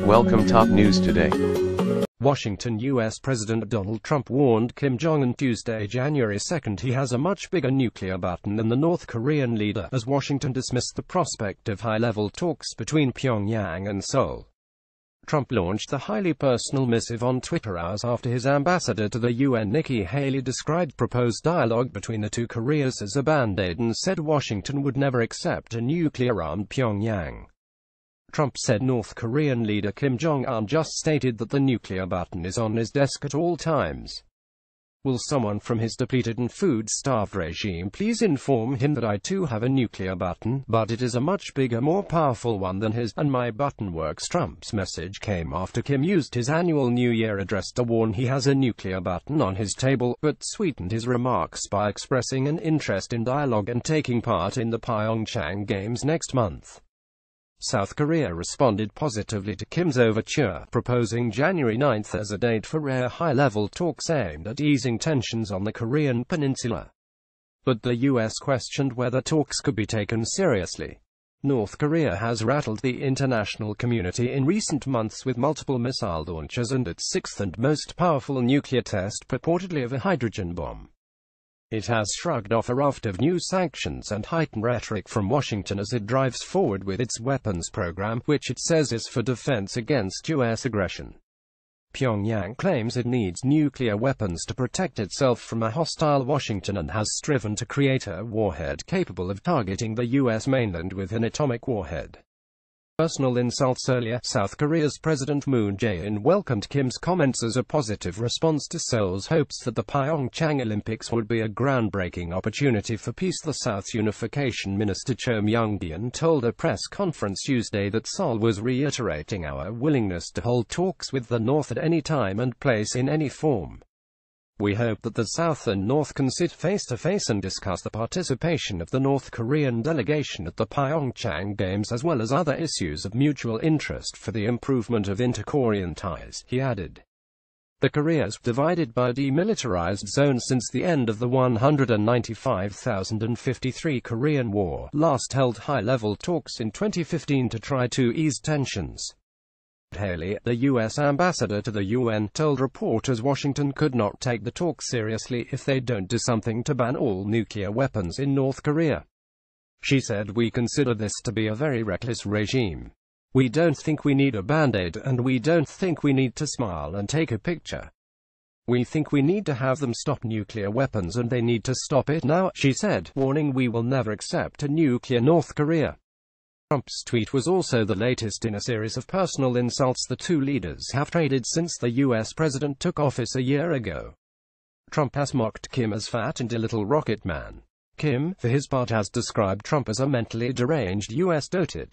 Welcome top news today. Washington U.S. President Donald Trump warned Kim Jong Un Tuesday, January 2 he has a much bigger nuclear button than the North Korean leader, as Washington dismissed the prospect of high-level talks between Pyongyang and Seoul. Trump launched the highly personal missive on Twitter hours after his ambassador to the UN Nikki Haley described proposed dialogue between the two Koreas as a band-aid and said Washington would never accept a nuclear-armed Pyongyang. Trump said North Korean leader Kim Jong Un just stated that the nuclear button is on his desk at all times. Will someone from his depleted and food-starved regime please inform him that I too have a nuclear button, but it is a much bigger, more powerful one than his, and my button works. Trump's message came after Kim used his annual New Year address to warn he has a nuclear button on his table, but sweetened his remarks by expressing an interest in dialogue and taking part in the Pyeongchang Games next month. South Korea responded positively to Kim's overture, proposing January 9 as a date for rare high-level talks aimed at easing tensions on the Korean peninsula. But the U.S. questioned whether talks could be taken seriously. North Korea has rattled the international community in recent months with multiple missile launches and its sixth and most powerful nuclear test purportedly of a hydrogen bomb. It has shrugged off a raft of new sanctions and heightened rhetoric from Washington as it drives forward with its weapons program, which it says is for defense against U.S. aggression. Pyongyang claims it needs nuclear weapons to protect itself from a hostile Washington and has striven to create a warhead capable of targeting the U.S. mainland with an atomic warhead. Personal insults earlier, South Korea's President Moon Jae-in welcomed Kim's comments as a positive response to Seoul's hopes that the Pyeongchang Olympics would be a groundbreaking opportunity for peace. The South's Unification Minister Cho Myung-gyun told a press conference Tuesday that Seoul was reiterating our willingness to hold talks with the North at any time and place in any form. We hope that the South and North can sit face-to-face and discuss the participation of the North Korean delegation at the Pyeongchang Games as well as other issues of mutual interest for the improvement of inter-Korean ties, he added. The Koreas, divided by a demilitarized zone since the end of the 1953 Korean War, last held high-level talks in 2015 to try to ease tensions. Haley, the U.S. ambassador to the UN, told reporters Washington could not take the talks seriously if they don't do something to ban all nuclear weapons in North Korea. She said, "We consider this to be a very reckless regime. We don't think we need a band-aid, and we don't think we need to smile and take a picture. We think we need to have them stop nuclear weapons and they need to stop it now," she said, warning we will never accept a nuclear North Korea. Trump's tweet was also the latest in a series of personal insults the two leaders have traded since the U.S. president took office a year ago. Trump has mocked Kim as fat and a little rocket man. Kim, for his part, has described Trump as a mentally deranged U.S. dotard.